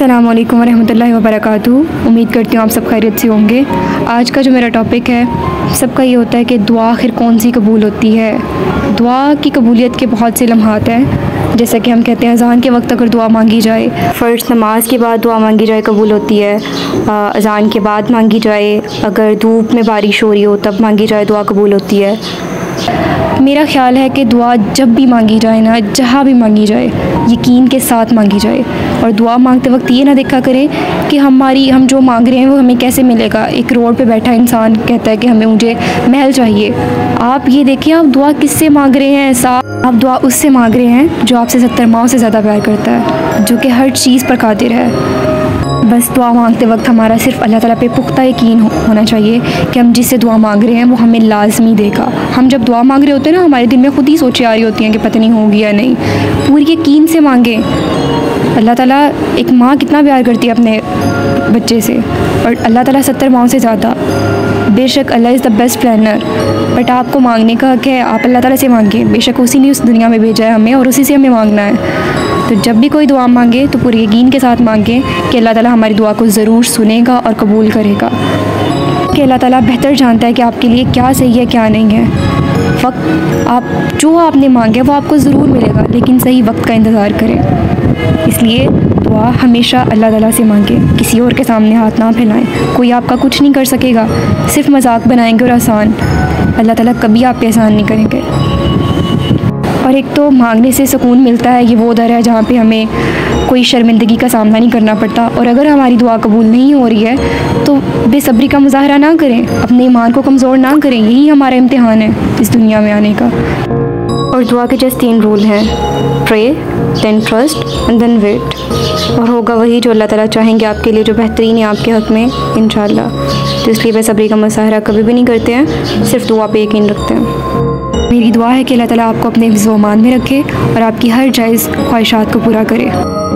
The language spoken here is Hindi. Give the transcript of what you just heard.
अस्सलामुअलैकुम वरहमतुल्लाहि वबरकातुहू। उम्मीद करती हूँ आप सब खैरियत से होंगे। आज का जो मेरा टॉपिक है सबका ये होता है कि दुआ आखिर कौन सी कबूल होती है। दुआ की कबूलियत के बहुत से लम्हात हैं, जैसा कि हम कहते हैं अजान के वक्त अगर दुआ मांगी जाए, फ़र्ज़ नमाज के बाद दुआ मांगी जाए कबूल होती है, अजान के बाद मांगी जाए, अगर धूप में बारिश हो रही हो तब मांगी जाए दुआ कबूल होती है। मेरा ख्याल है कि दुआ जब भी मांगी जाए ना, जहाँ भी मांगी जाए, यकीन के साथ मांगी जाए। और दुआ मांगते वक्त ये ना देखा करें कि हम जो मांग रहे हैं वो हमें कैसे मिलेगा। एक रोड पे बैठा इंसान कहता है कि हमें मुझे महल चाहिए, आप ये देखें आप दुआ किससे मांग रहे हैं। साहब, आप दुआ उससे मांग रहे हैं जो आपसे 70 माओं से ज़्यादा प्यार करता है, जो कि हर चीज़ पर कादिर है। बस दुआ मांगते वक्त हमारा सिर्फ अल्लाह ताला पे पुख्ता यकीन होना चाहिए कि हम जिससे दुआ मांग रहे हैं वो हमें लाजमी देगा। हम जब दुआ मांग रहे होते हैं ना, हमारे दिल में खुद ही सोचें आ रही होती हैं कि पता नहीं होगी या नहीं। पूरी यकीन से मांगें। अल्लाह ताला, एक माँ कितना प्यार करती है अपने बच्चे से, और अल्लाह ताला 70 माओं से ज़्यादा। बेशक Allah is the best planner, but आपको मांगने का हक है, आप अल्लाह ताला से मांगें। बेशक उसी ने उस दुनिया में भेजा है हमें और उसी से हमें मांगना है। तो जब भी कोई दुआ मांगे तो पूरे यकीन के साथ मांगें कि अल्लाह ताला हमारी दुआ को ज़रूर सुनेगा और कबूल करेगा, कि अल्लाह ताला बेहतर जानता है कि आपके लिए क्या सही है क्या नहीं है। वक्त आप जो आपने मांगे वो आपको ज़रूर मिलेगा, लेकिन सही वक्त का इंतज़ार करें। इसलिए दुआ हमेशा अल्लाह ताला से मांगें, किसी और के सामने हाथ ना फैलाएँ। कोई आपका कुछ नहीं कर सकेगा, सिर्फ मजाक बनाएंगे और आसान। अल्लाह ताला कभी आप पे आसान नहीं करेंगे। और एक तो मांगने से सुकून मिलता है, ये वो दर है जहाँ पे हमें कोई शर्मिंदगी का सामना नहीं करना पड़ता। और अगर हमारी दुआ कबूल नहीं हो रही है तो बेसब्री का मुजाहरा ना करें, अपने ईमान को कमज़ोर ना करें। यही हमारा इम्तिहान है इस दुनिया में आने का। और दुआ के जस्ट 3 रूल हैं, pray then trust and then wait. और होगा वही जो अल्लाह ताला चाहेंगे आपके लिए, जो बेहतरीन है आपके हक़ में इंशाल्लाह। तो इसलिए बेसब्री का मुजाहरा कभी भी नहीं करते हैं, सिर्फ दुआ पे यकीन रखते हैं। मेरी दुआ है कि अल्लाह ताला आपको अपने हिफ्ज़ व अमान में रखे और आपकी हर जायज़ ख्वाहिशात को पूरा करे।